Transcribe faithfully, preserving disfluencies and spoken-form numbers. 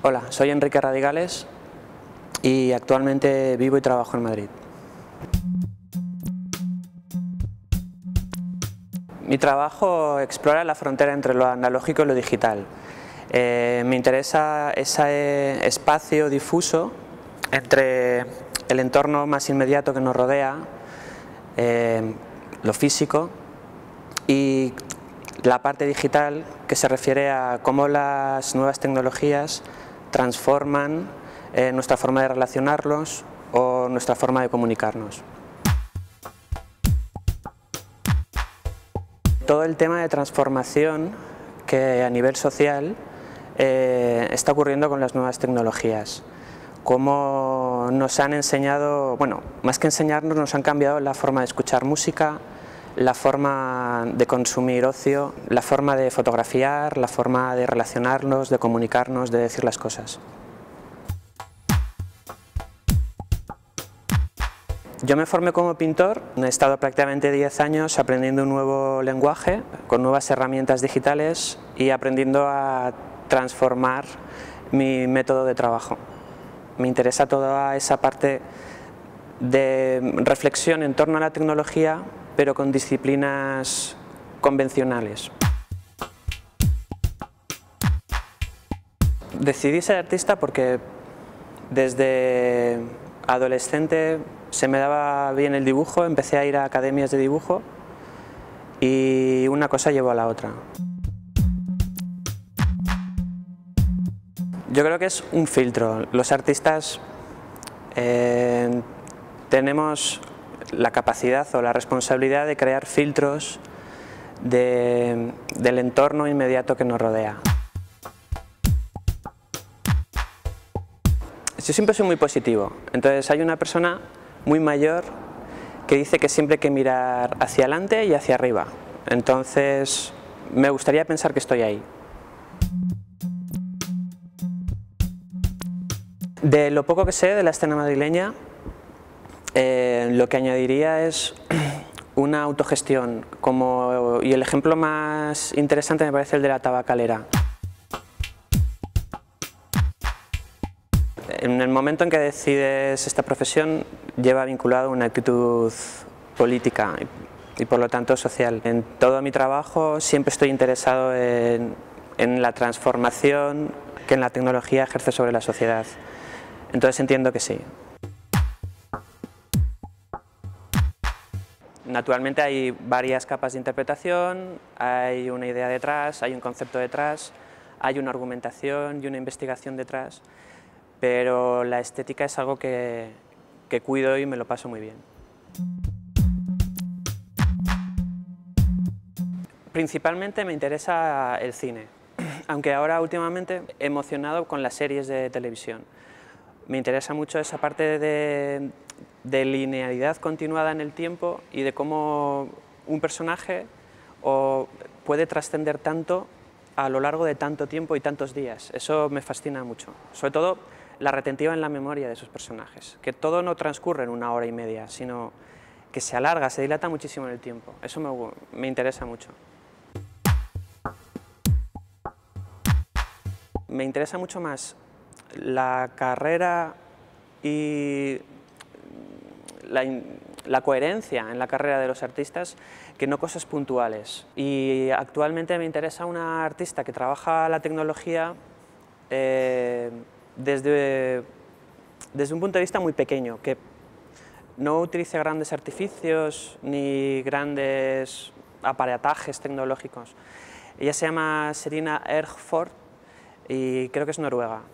Hola, soy Enrique Radigales y actualmente vivo y trabajo en Madrid. Mi trabajo explora la frontera entre lo analógico y lo digital. Eh, me interesa ese espacio difuso entre el entorno más inmediato que nos rodea, eh, lo físico, y la parte digital, que se refiere a cómo las nuevas tecnologías transforman eh, nuestra forma de relacionarnos o nuestra forma de comunicarnos. Todo el tema de transformación que a nivel social eh, está ocurriendo con las nuevas tecnologías. Cómo nos han enseñado, bueno, más que enseñarnos, nos han cambiado la forma de escuchar música, la forma de consumir ocio, la forma de fotografiar, la forma de relacionarnos, de comunicarnos, de decir las cosas. Yo me formé como pintor, he estado prácticamente diez años aprendiendo un nuevo lenguaje, con nuevas herramientas digitales y aprendiendo a transformar mi método de trabajo. Me interesa toda esa parte de reflexión en torno a la tecnología, pero con disciplinas convencionales. Decidí ser artista porque desde adolescente se me daba bien el dibujo, empecé a ir a academias de dibujo y una cosa llevó a la otra. Yo creo que es un filtro. Los artistas eh, tenemos la capacidad o la responsabilidad de crear filtros de, del entorno inmediato que nos rodea. Yo siempre soy muy positivo, entonces hay una persona muy mayor que dice que siempre hay que mirar hacia adelante y hacia arriba, entonces me gustaría pensar que estoy ahí. De lo poco que sé de la escena madrileña, Eh, lo que añadiría es una autogestión, como, y el ejemplo más interesante me parece el de la Tabacalera. En el momento en que decides esta profesión lleva vinculado una actitud política y, y por lo tanto social. En todo mi trabajo siempre estoy interesado en, en la transformación que en la tecnología ejerce sobre la sociedad, entonces entiendo que sí. Naturalmente hay varias capas de interpretación, hay una idea detrás, hay un concepto detrás, hay una argumentación y una investigación detrás, pero la estética es algo que, que cuido y me lo paso muy bien. Principalmente me interesa el cine, aunque ahora últimamente emocionado con las series de televisión. Me interesa mucho esa parte de... de linealidad continuada en el tiempo y de cómo un personaje o puede trascender tanto a lo largo de tanto tiempo y tantos días. Eso me fascina mucho, sobre todo la retentiva en la memoria de esos personajes, que todo no transcurre en una hora y media, sino que se alarga, se dilata muchísimo en el tiempo. Eso me, me interesa mucho. Me interesa mucho más la carrera y La, la coherencia en la carrera de los artistas que no cosas puntuales, y actualmente me interesa una artista que trabaja la tecnología eh, desde, desde un punto de vista muy pequeño, que no utilice grandes artificios ni grandes aparatajes tecnológicos. Ella se llama Serena Ergfort y creo que es noruega.